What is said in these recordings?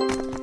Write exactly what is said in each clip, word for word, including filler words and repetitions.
You.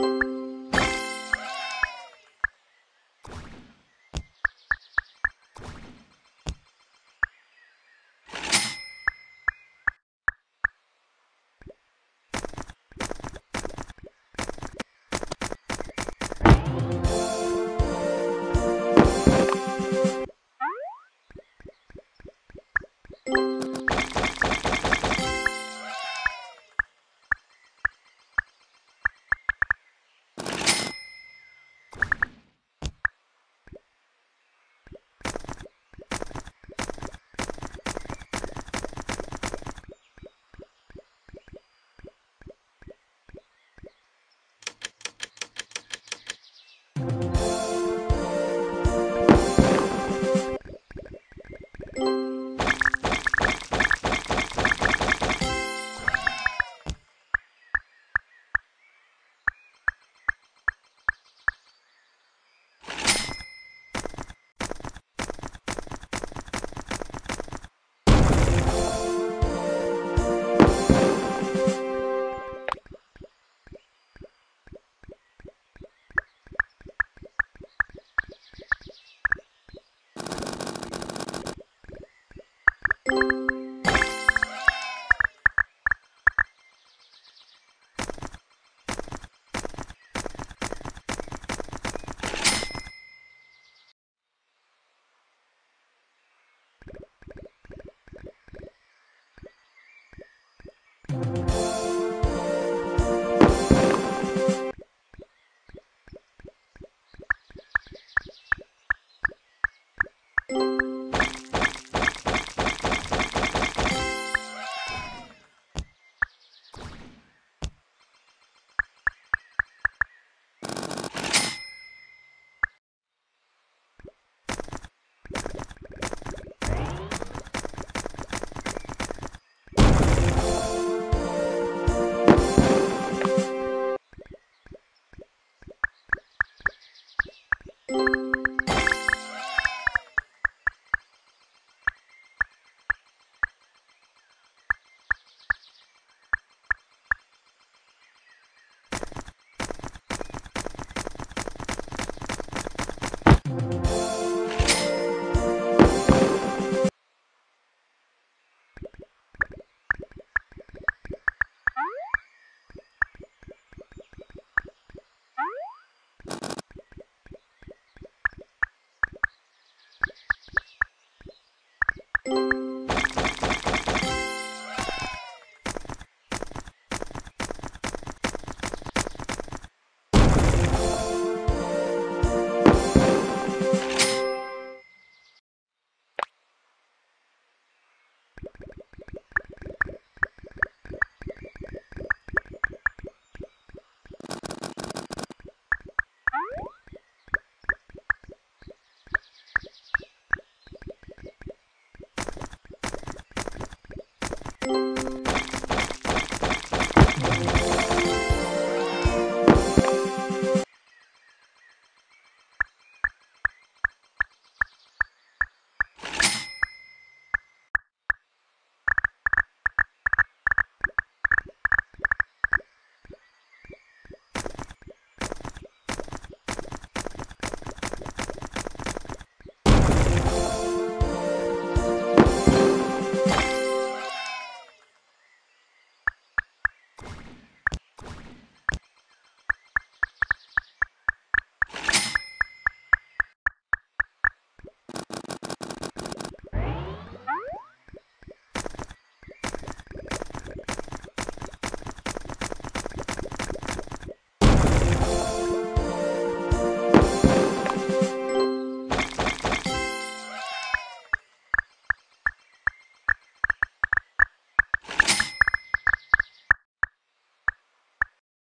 You